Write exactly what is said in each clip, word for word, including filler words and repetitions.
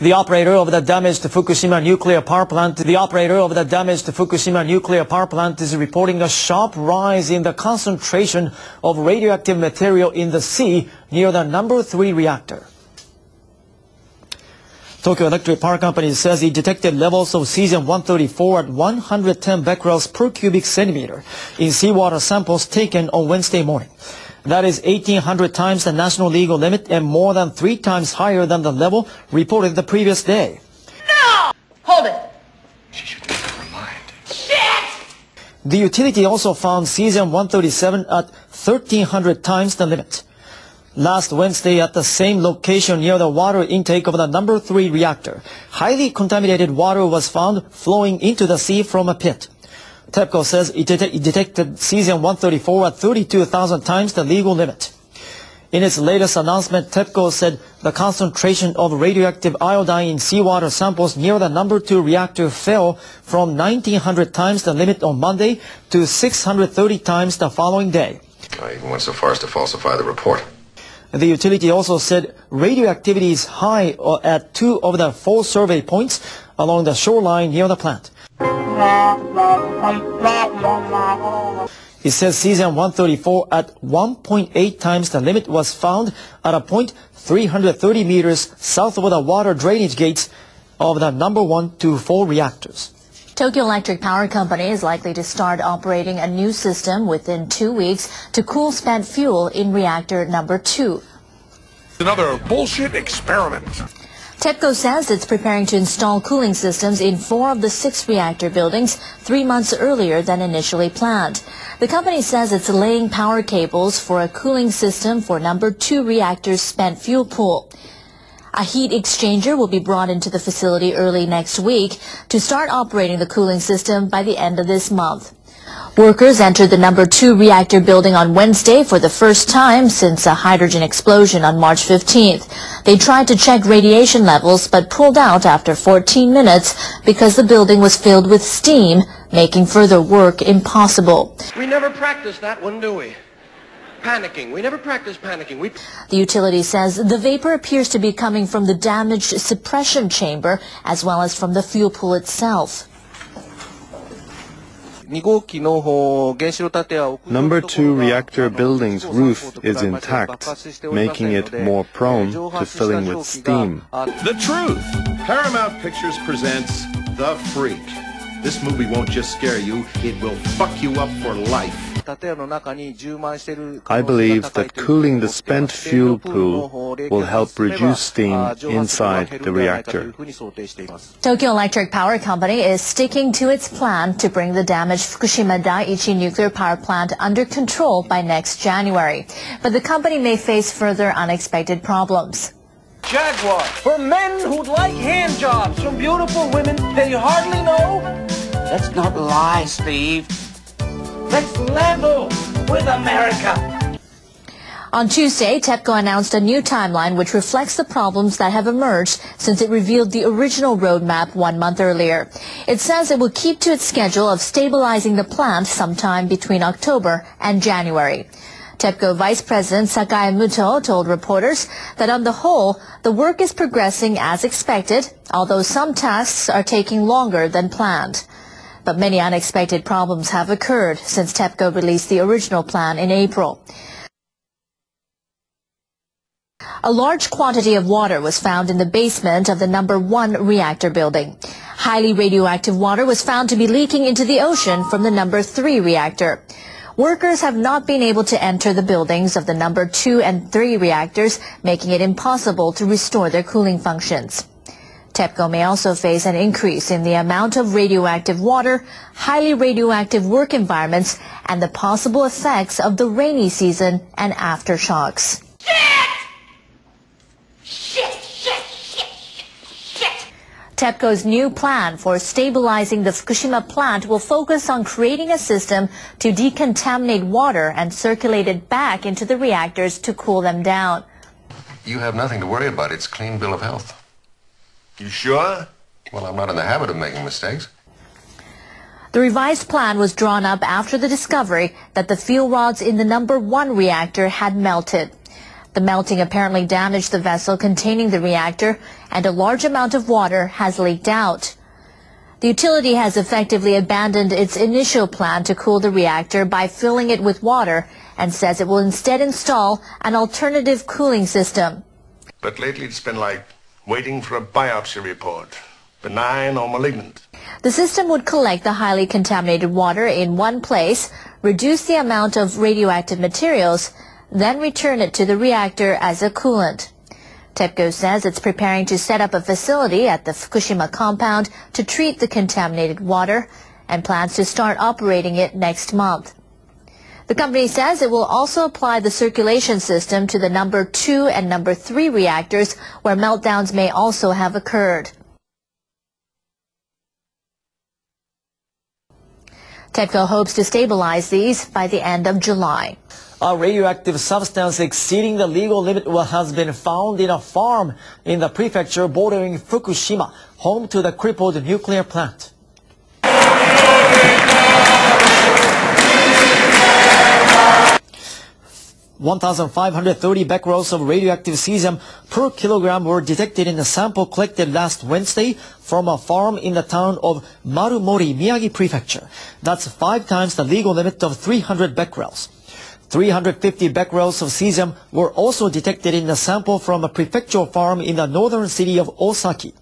The operator of the damaged Fukushima nuclear power plant, the operator of the damaged Fukushima nuclear power plant is reporting a sharp rise in the concentration of radioactive material in the sea near the number three reactor. Tokyo Electric Power Company says it detected levels of cesium one thirty-four at one hundred ten becquerels per cubic centimeter in seawater samples taken on Wednesday morning. That is eighteen hundred times the national legal limit and more than three times higher than the level reported the previous day. No! Hold it! She should get her mind. Shit! The utility also found cesium one thirty-seven at thirteen hundred times the limit. Last Wednesday, at the same location near the water intake of the number three reactor, highly contaminated water was found flowing into the sea from a pit. TEPCO says it, det it detected cesium one thirty-four at thirty-two thousand times the legal limit. In its latest announcement, TEPCO said the concentration of radioactive iodine in seawater samples near the number two reactor fell from nineteen hundred times the limit on Monday to six hundred thirty times the following day. I even went so far as to falsify the report. The utility also said radioactivity is high at two of the four survey points along the shoreline near the plant. It says cesium one thirty-four at one point eight times the limit was found at a point three hundred thirty meters south of the water drainage gates of the number one to four reactors. Tokyo Electric Power Company is likely to start operating a new system within two weeks to cool spent fuel in reactor number two. Another bullshit experiment. TEPCO says it's preparing to install cooling systems in four of the six reactor buildings three months earlier than initially planned. The company says it's laying power cables for a cooling system for number two reactor's spent fuel pool. A heat exchanger will be brought into the facility early next week to start operating the cooling system by the end of this month. Workers entered the number two reactor building on Wednesday for the first time since a hydrogen explosion on March fifteenth. They tried to check radiation levels but pulled out after fourteen minutes because the building was filled with steam, making further work impossible. We never practiced that one, do we? Panicking. We never practice panicking. We... The utility says the vapor appears to be coming from the damaged suppression chamber as well as from the fuel pool itself. Number two reactor building's roof is intact, making it more prone to filling with steam. The truth! Paramount Pictures presents The Freak. This movie won't just scare you, it will fuck you up for life. I believe that cooling the spent fuel pool will help reduce steam inside the reactor. Tokyo Electric Power Company is sticking to its plan to bring the damaged Fukushima Daiichi nuclear power plant under control by next January. But the company may face further unexpected problems. Jaguar, for men who'd like hand jobs from beautiful women they hardly know. Let's not lie, Steve. Let's level with America. On Tuesday, TEPCO announced a new timeline which reflects the problems that have emerged since it revealed the original roadmap one month earlier. It says it will keep to its schedule of stabilizing the plant sometime between October and January. TEPCO Vice President Sakae Muto told reporters that on the whole, the work is progressing as expected, although some tasks are taking longer than planned. But many unexpected problems have occurred since TEPCO released the original plan in April. A large quantity of water was found in the basement of the number one reactor building. Highly radioactive water was found to be leaking into the ocean from the number three reactor. Workers have not been able to enter the buildings of the number two and three reactors, making it impossible to restore their cooling functions. TEPCO may also face an increase in the amount of radioactive water, highly radioactive work environments, and the possible effects of the rainy season and aftershocks. Shit! Shit, shit, shit, shit. TEPCO's new plan for stabilizing the Fukushima plant will focus on creating a system to decontaminate water and circulate it back into the reactors to cool them down. You have nothing to worry about. It's a clean bill of health. You sure? Well, I'm not in the habit of making mistakes. The revised plan was drawn up after the discovery that the fuel rods in the number one reactor had melted. The melting apparently damaged the vessel containing the reactor, and a large amount of water has leaked out. The utility has effectively abandoned its initial plan to cool the reactor by filling it with water and says it will instead install an alternative cooling system. But lately it's been like waiting for a biopsy report, benign or malignant. The system would collect the highly contaminated water in one place, reduce the amount of radioactive materials, then return it to the reactor as a coolant. TEPCO says it's preparing to set up a facility at the Fukushima compound to treat the contaminated water and plans to start operating it next month. The company says it will also apply the circulation system to the number two and number three reactors where meltdowns may also have occurred. TEPCO hopes to stabilize these by the end of July. A radioactive substance exceeding the legal limit has been found in a farm in the prefecture bordering Fukushima, home to the crippled nuclear plant. one thousand five hundred thirty becquerels of radioactive cesium per kilogram were detected in a sample collected last Wednesday from a farm in the town of Marumori, Miyagi Prefecture. That's five times the legal limit of three hundred becquerels. three hundred fifty becquerels of cesium were also detected in a sample from a prefectural farm in the northern city of Osaki.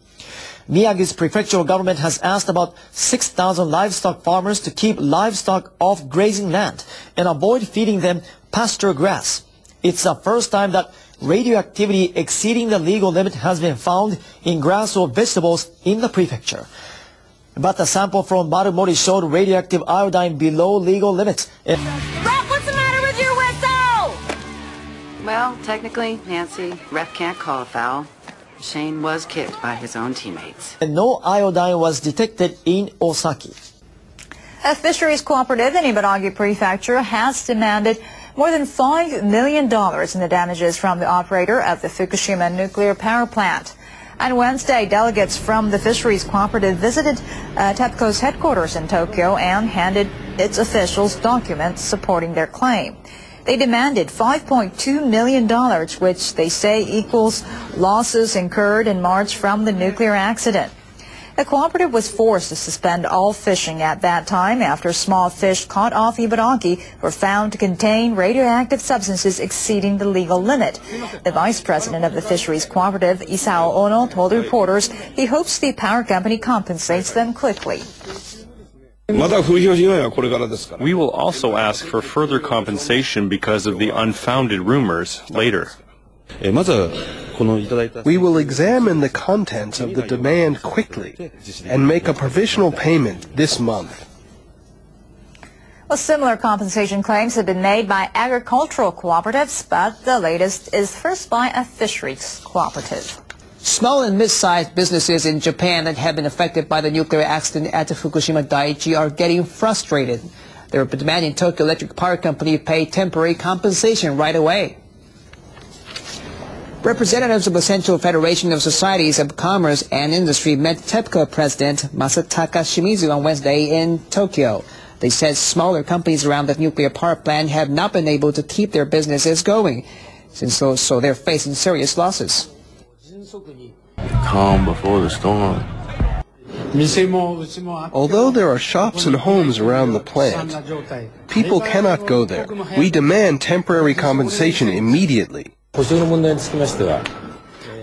Miyagi's prefectural government has asked about six thousand livestock farmers to keep livestock off grazing land and avoid feeding them pasture grass. It's the first time that radioactivity exceeding the legal limit has been found in grass or vegetables in the prefecture. But the sample from Marumori showed radioactive iodine below legal limits. Rob, what's the matter with your whistle? Well, technically, Nancy, ref can't call a foul. Shane was kicked by his own teammates. And no iodine was detected in Osaki. A fisheries cooperative in Ibaragi Prefecture has demanded more than five million dollars in the damages from the operator of the Fukushima nuclear power plant. On Wednesday, delegates from the fisheries cooperative visited uh, TEPCO's headquarters in Tokyo and handed its officials documents supporting their claim. They demanded five point two million dollars, which they say equals losses incurred in March from the nuclear accident. The cooperative was forced to suspend all fishing at that time after small fish caught off Ibaraki were found to contain radioactive substances exceeding the legal limit. The vice president of the fisheries cooperative, Isao Ono, told reporters he hopes the power company compensates them quickly. We will also ask for further compensation because of the unfounded rumors later. We will examine the contents of the demand quickly and make a provisional payment this month. Well, similar compensation claims have been made by agricultural cooperatives, but the latest is first by a fisheries cooperative. Small and mid-sized businesses in Japan that have been affected by the nuclear accident at the Fukushima Daiichi are getting frustrated. They're demanding Tokyo Electric Power Company pay temporary compensation right away. Representatives of the Central Federation of Societies of Commerce and Industry met TEPCO President Masataka Shimizu on Wednesday in Tokyo. They said smaller companies around the nuclear power plant have not been able to keep their businesses going, since so, so they're facing serious losses. Calm before the storm. Although there are shops and homes around the plant, people cannot go there. We demand temporary compensation immediately.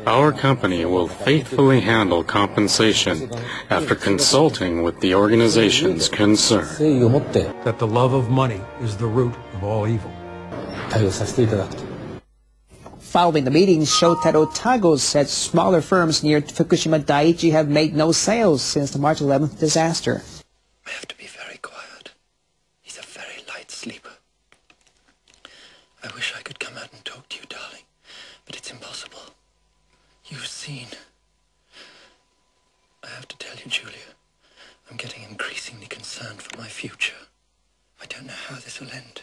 Our company will faithfully handle compensation after consulting with the organizations concerned. That the love of money is the root of all evil. Following the meeting, Shotaro Tago said smaller firms near Fukushima Daiichi have made no sales since the March eleventh disaster. I have to be very quiet. He's a very light sleeper. I wish I could come out and talk to you, darling, but it's impossible. You've seen. I have to tell you, Julia, I'm getting increasingly concerned for my future. I don't know how this will end.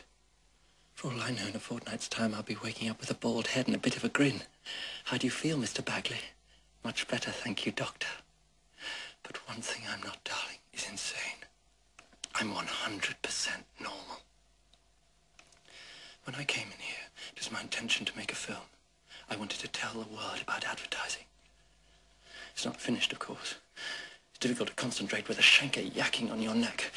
For all I know, in a fortnight's time, I'll be waking up with a bald head and a bit of a grin. How do you feel, Mister Bagley? Much better, thank you, Doctor. But one thing I'm not, darling, is insane. I'm one hundred percent normal. When I came in here, it was my intention to make a film. I wanted to tell the world about advertising. It's not finished, of course. It's difficult to concentrate with a shanker yacking on your neck.